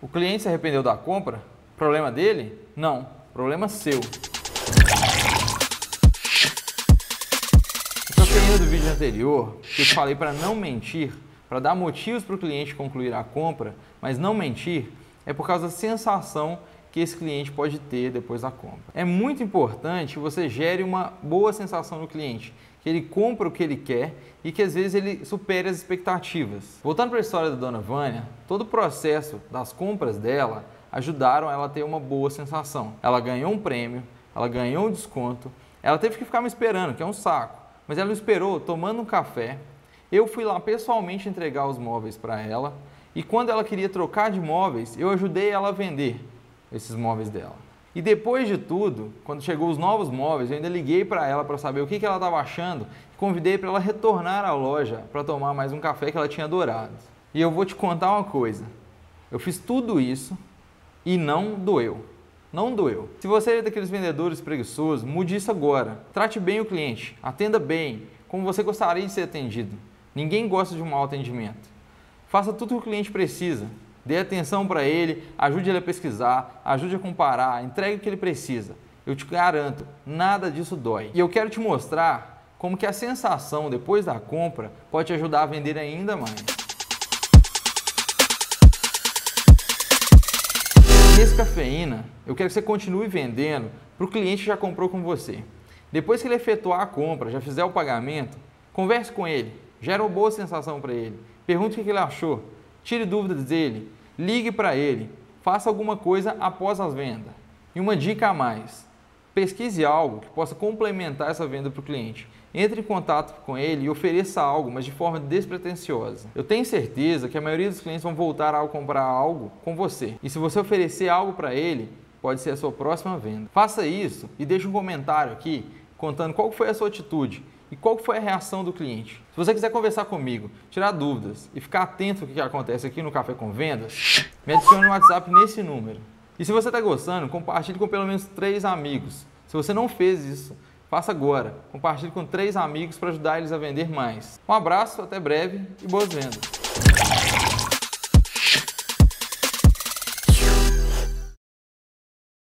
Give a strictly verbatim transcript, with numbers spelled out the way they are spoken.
O cliente se arrependeu da compra? Problema dele? Não, problema seu. Então, se lembra do vídeo anterior, que eu te falei para não mentir, para dar motivos para o cliente concluir a compra, mas não mentir, é por causa da sensação que esse cliente pode ter depois da compra. É muito importante que você gere uma boa sensação no cliente, que ele compra o que ele quer e que às vezes ele supere as expectativas. Voltando para a história da dona Vânia, todo o processo das compras dela ajudaram ela a ter uma boa sensação. Ela ganhou um prêmio, ela ganhou um desconto, ela teve que ficar me esperando, que é um saco, mas ela me esperou tomando um café, eu fui lá pessoalmente entregar os móveis para ela e quando ela queria trocar de móveis, eu ajudei ela a vender esses móveis dela. E depois de tudo, quando chegou os novos móveis, eu ainda liguei para ela para saber o que que ela estava achando e convidei para ela retornar à loja para tomar mais um café que ela tinha adorado. E eu vou te contar uma coisa, eu fiz tudo isso e não doeu. Não doeu. Se você é daqueles vendedores preguiçosos, mude isso agora. Trate bem o cliente, atenda bem, como você gostaria de ser atendido. Ninguém gosta de um mau atendimento. Faça tudo o que o cliente precisa. Dê atenção para ele, ajude ele a pesquisar, ajude a comparar, entregue o que ele precisa. Eu te garanto, nada disso dói. E eu quero te mostrar como que a sensação depois da compra pode te ajudar a vender ainda mais. Nesse Cafeína, eu quero que você continue vendendo para o cliente que já comprou com você. Depois que ele efetuar a compra, já fizer o pagamento, converse com ele, gere uma boa sensação para ele, pergunte o que ele achou, tire dúvidas dele, ligue para ele, faça alguma coisa após a venda. E uma dica a mais, pesquise algo que possa complementar essa venda para o cliente. Entre em contato com ele e ofereça algo, mas de forma despretensiosa. Eu tenho certeza que a maioria dos clientes vão voltar a comprar algo com você. E se você oferecer algo para ele, pode ser a sua próxima venda. Faça isso e deixe um comentário aqui contando qual foi a sua atitude e qual foi a reação do cliente. Se você quiser conversar comigo, tirar dúvidas e ficar atento ao que acontece aqui no Café com Vendas, me adicione no WhatsApp nesse número. E se você está gostando, compartilhe com pelo menos três amigos. Se você não fez isso, faça agora. Compartilhe com três amigos para ajudar eles a vender mais. Um abraço, até breve e boas vendas!